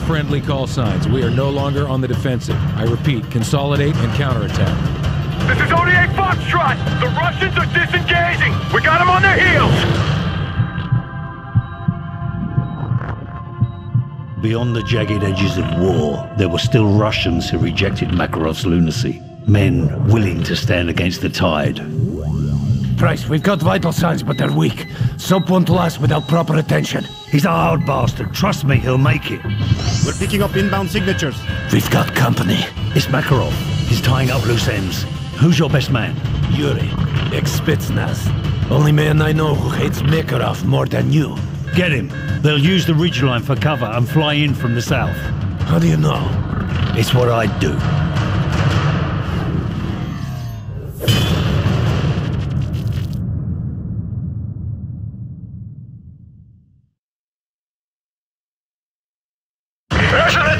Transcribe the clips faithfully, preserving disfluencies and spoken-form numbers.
friendly call signs. We are no longer on the defensive. I repeat, consolidate and counterattack. This is O D A Foxtrot! The Russians are disengaging! We got them on their heels! Beyond the jagged edges of war, there were still Russians who rejected Makarov's lunacy. Men willing to stand against the tide. Price, we've got vital signs, but they're weak. Soap won't last without proper attention. He's a hard bastard. Trust me, he'll make it. We're picking up inbound signatures. We've got company. It's Makarov. He's tying up loose ends. Who's your best man? Yuri, ex-Spetsnaz. Only man I know who hates Makarov more than you. Get him. They'll use the Ridgeline for cover and fly in from the south. How do you know? It's what I do.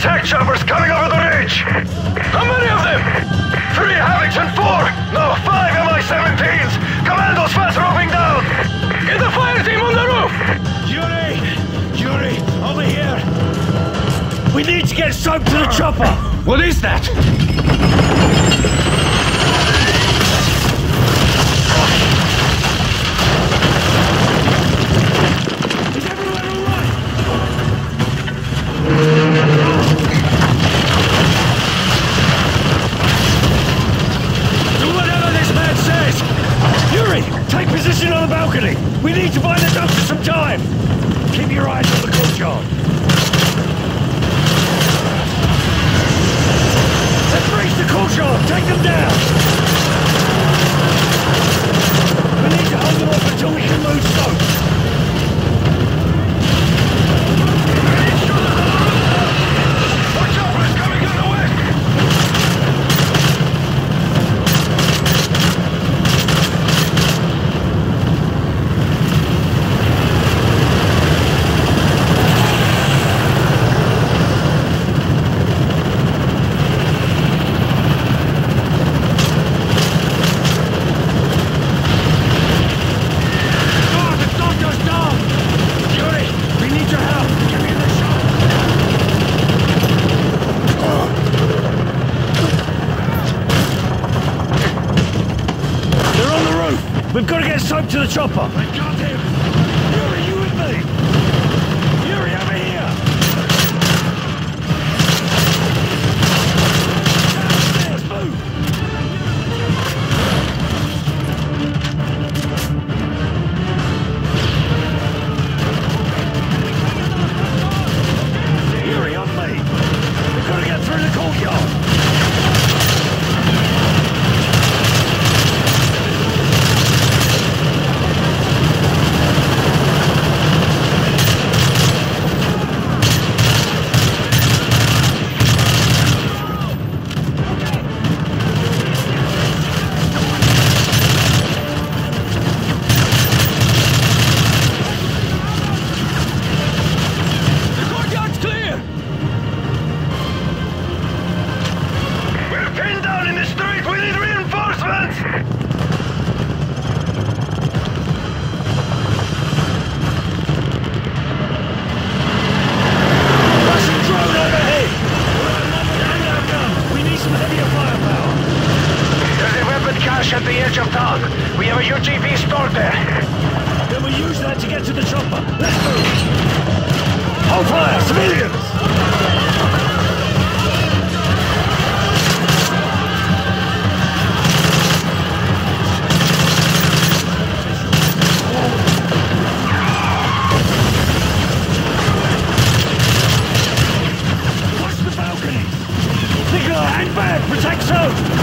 Attack choppers coming over the ridge! How many of them? Three Havocs and four! No, five M I seventeens! Commandos fast roping down! Get the fire team on the roof! Yuri! Yuri! Over here! We need to get Soap to the chopper! What is that? We need to buy the doctor some time! Keep your eyes on the courtyard! Let's breach the courtyard! Take them down! We need to hold them off until we can move Soap! We've got to get Soap to the chopper! I got him! Yuri, you with me! Yuri, over here! Downstairs, move! Yuri, on me! We've got to get through the courtyard! At the edge of town. We have a U G V stored there. Then we use that to get to the chopper. Let's move! Hold fire, civilians! Watch the balconies! Nikolai, hang back! Protect Soap!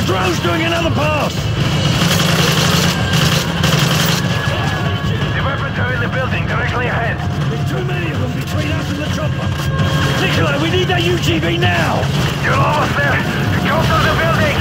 The drone's doing another pass! The weapons are in the building, directly ahead. There's too many of them between us and the chopper. Nikolai, we need that U G V now! You're almost there! Go through the building!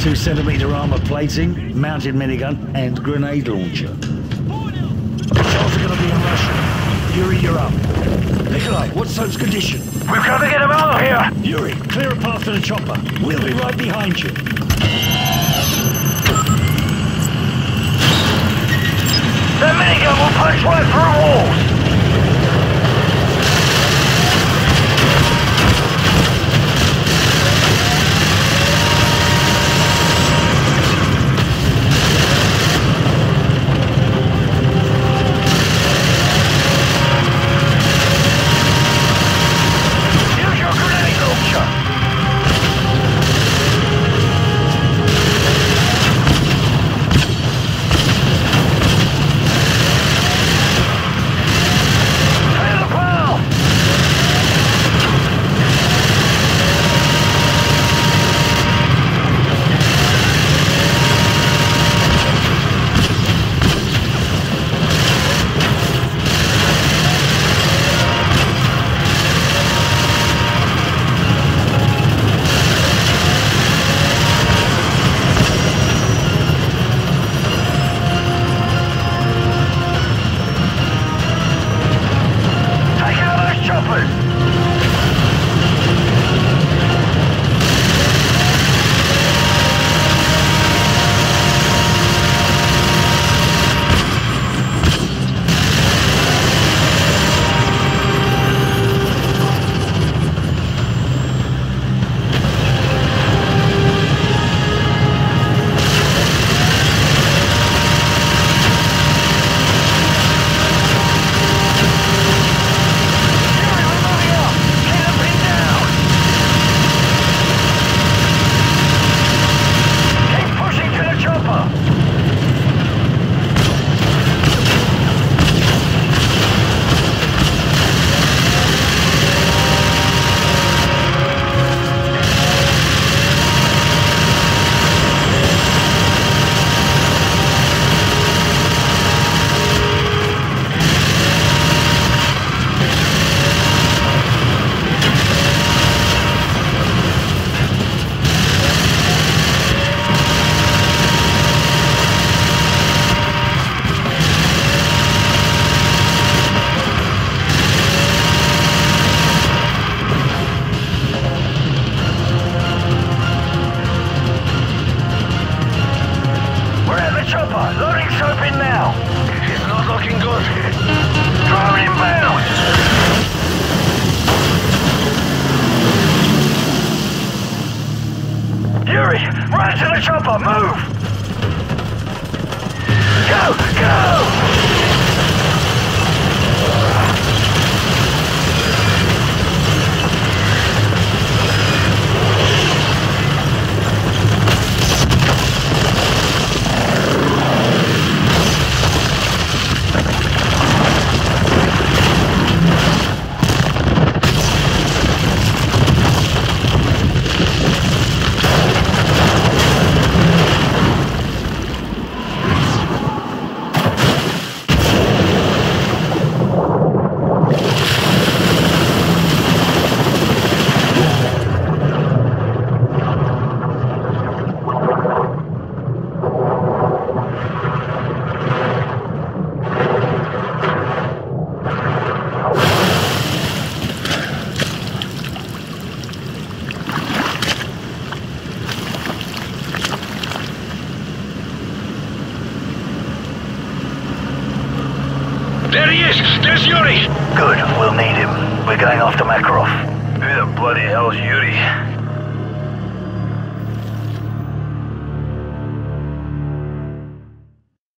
two centimeter armor plating, mounted minigun, and grenade launcher. Charles are gonna be in Russia. Yuri, you're up. Nikolai, what's Soap's condition? We've got to get him out of here! Yuri, clear a path to the chopper. We'll be right behind you. The minigun will punch right through walls! There's... there's Yuri! Good, we'll need him. We're going after Makarov. Who the bloody hell's Yuri?